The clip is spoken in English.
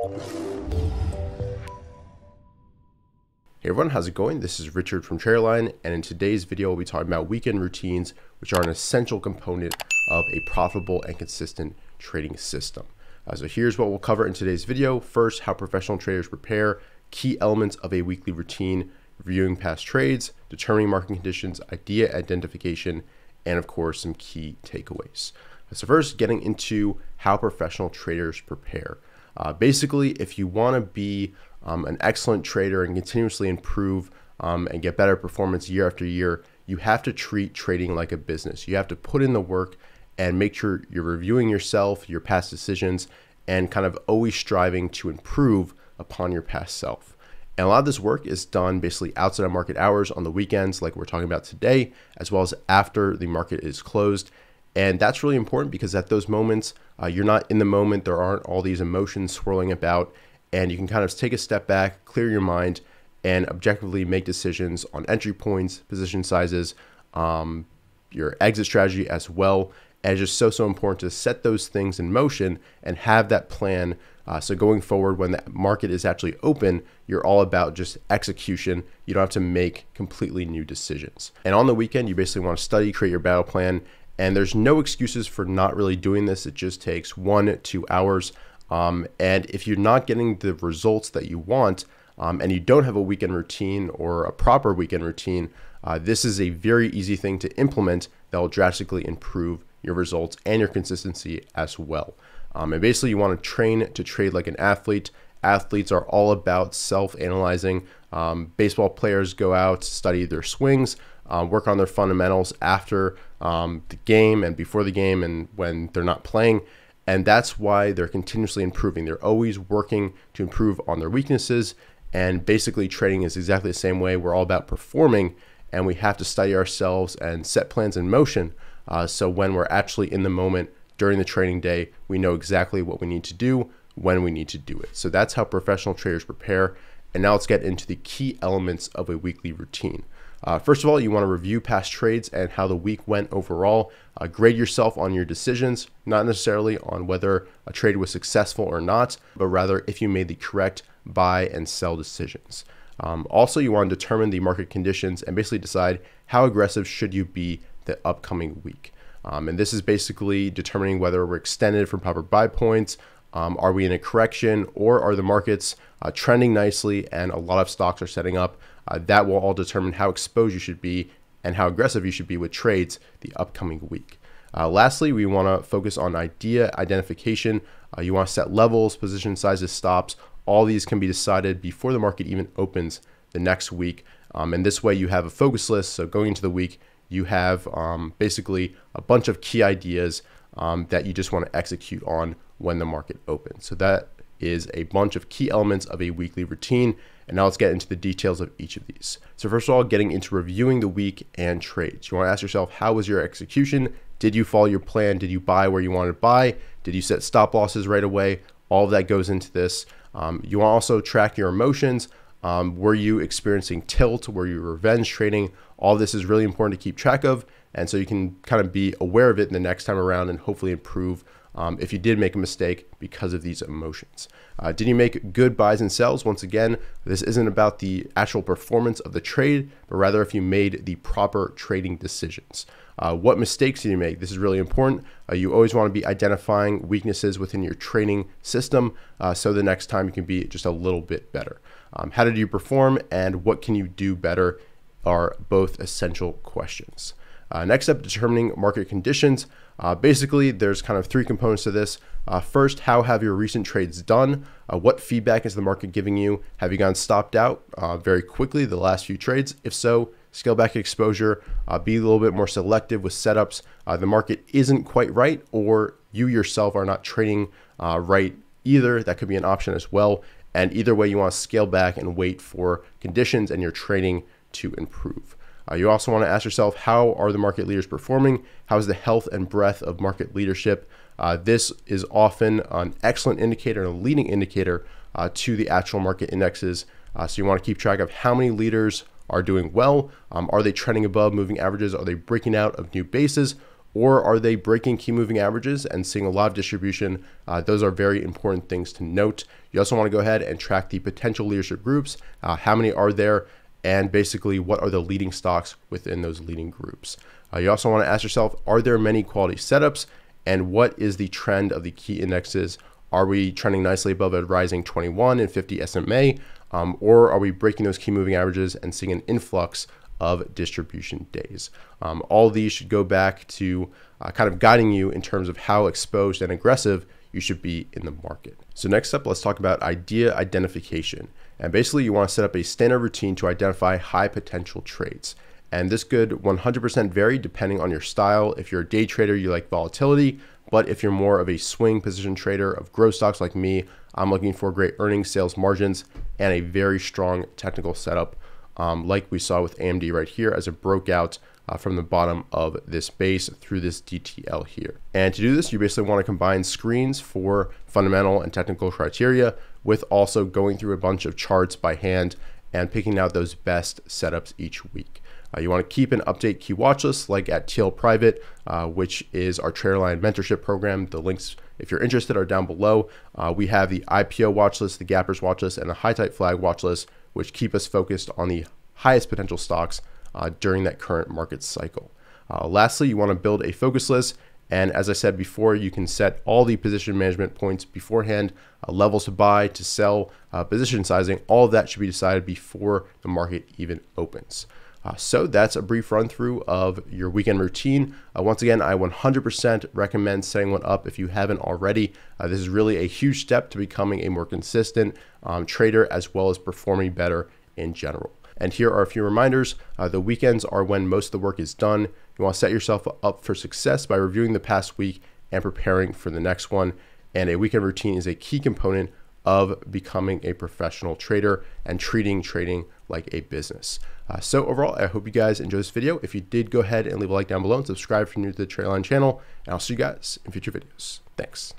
Hey everyone, how's it going? This is Richard from TraderLion, and in today's video, we'll be talking about weekend routines, which are an essential component of a profitable and consistent trading system. So here's what we'll cover in today's video. First, how professional traders prepare, key elements of a weekly routine, reviewing past trades, determining market conditions, idea identification, and of course, some key takeaways. So first, getting into how professional traders prepare. Basically, if you want to be an excellent trader and continuously improve and get better performance year after year, you have to treat trading like a business. You have to put in the work and make sure you're reviewing yourself, your past decisions, and kind of always striving to improve upon your past self. And a lot of this work is done basically outside of market hours on the weekends, like we're talking about today, as well as after the market is closed. And that's really important because at those moments, you're not in the moment. There aren't all these emotions swirling about, and you can kind of take a step back, clear your mind, and objectively make decisions on entry points, position sizes, your exit strategy as well. And it's just so important to set those things in motion and have that plan. So going forward, when the market is actually open, you're all about just execution. You don't have to make completely new decisions. And on the weekend, you basically want to study, create your battle plan, and there's no excuses for not really doing this. It just takes 1 to 2 hours. And if you're not getting the results that you want and you don't have a weekend routine or a proper weekend routine, this is a very easy thing to implement that will drastically improve your results and your consistency as well. And basically, you want to train to trade like an athlete. Athletes are all about self-analyzing. Baseball players go out, study their swings, work on their fundamentals after the game and before the game and when they're not playing. And that's why they're continuously improving. They're always working to improve on their weaknesses. And basically, trading is exactly the same way. We're all about performing, and we have to study ourselves and set plans in motion. So when we're actually in the moment during the trading day, we know exactly what we need to do when we need to do it. So that's how professional traders prepare. And now let's get into the key elements of a weekly routine. First of all, you want to review past trades and how the week went overall. Grade yourself on your decisions, not necessarily on whether a trade was successful or not, but rather if you made the correct buy and sell decisions. Also, you want to determine the market conditions and basically decide how aggressive should you be the upcoming week. And this is basically determining whether we're extended from proper buy points, are we in a correction, or are the markets trending nicely and a lot of stocks are setting up. That will all determine how exposed you should be and how aggressive you should be with trades the upcoming week. Lastly, we want to focus on idea identification. You want to set levels, position sizes, stops. All these can be decided before the market even opens the next week. And this way you have a focus list. So going into the week, you have basically a bunch of key ideas that you just want to execute on when the market opens. So that is a bunch of key elements of a weekly routine. And now let's get into the details of each of these. So first of all, getting into reviewing the week and trades. You want to ask yourself, how was your execution? Did you follow your plan? Did you buy where you wanted to buy? Did you set stop losses right away? All of that goes into this. You want to also track your emotions. Were you experiencing tilt? Were you revenge trading? All this is really important to keep track of. And so you can kind of be aware of it the next time around and hopefully improve if you did make a mistake because of these emotions. Did you make good buys and sells? Once again, this isn't about the actual performance of the trade, but rather if you made the proper trading decisions. What mistakes did you make? This is really important. You always want to be identifying weaknesses within your trading system so the next time you can be just a little bit better. How did you perform and what can you do better are both essential questions. Next up, determining market conditions. Basically, there's kind of three components to this. First, how have your recent trades done? What feedback is the market giving you? Have you gotten stopped out very quickly the last few trades? If so, scale back exposure, be a little bit more selective with setups. The market isn't quite right, or you yourself are not trading right either. That could be an option as well. And either way, you want to scale back and wait for conditions and your trading to improve. You also want to ask yourself, how are the market leaders performing? How's the health and breadth of market leadership? This is often an excellent indicator and a leading indicator to the actual market indexes. So you want to keep track of how many leaders are doing well. Are they trending above moving averages? Are they breaking out of new bases? or are they breaking key moving averages and seeing a lot of distribution? Those are very important things to note. You also want to go ahead and track the potential leadership groups. How many are there? And basically, what are the leading stocks within those leading groups? You also want to ask yourself, are there many quality setups? And what is the trend of the key indexes? Are we trending nicely above a rising 21 and 50 SMA? Or are we breaking those key moving averages and seeing an influx of distribution days? All these should go back to kind of guiding you in terms of how exposed and aggressive you should be in the market. So next up, let's talk about idea identification. And basically, you want to set up a standard routine to identify high potential trades. And this could 100% vary depending on your style. If you're a day trader, you like volatility. But if you're more of a swing position trader of growth stocks like me, I'm looking for great earnings, sales margins, and a very strong technical setup, like we saw with AMD right here as it broke out from the bottom of this base through this DTL here. And to do this, you basically want to combine screens for fundamental and technical criteria with also going through a bunch of charts by hand and picking out those best setups each week. You want to keep and update key watch lists like at TL Private, which is our TraderLion mentorship program. The links, if you're interested, are down below. We have the IPO watch list, the gappers watch list, and the high tight flag watch list, which keep us focused on the highest potential stocks during that current market cycle. Lastly, you want to build a focus list. And as I said before, you can set all the position management points beforehand, levels to buy, to sell, position sizing. All of that should be decided before the market even opens. So that's a brief run through of your weekend routine. Once again, I 100% recommend setting one up if you haven't already. This is really a huge step to becoming a more consistent trader as well as performing better in general. And here are a few reminders. The weekends are when most of the work is done. You want to set yourself up for success by reviewing the past week and preparing for the next one. And a weekend routine is a key component of becoming a professional trader and treating trading like a business. So overall, I hope you guys enjoyed this video. If you did, go ahead and leave a like down below and subscribe if you're new to the TraderLion channel. And I'll see you guys in future videos. Thanks.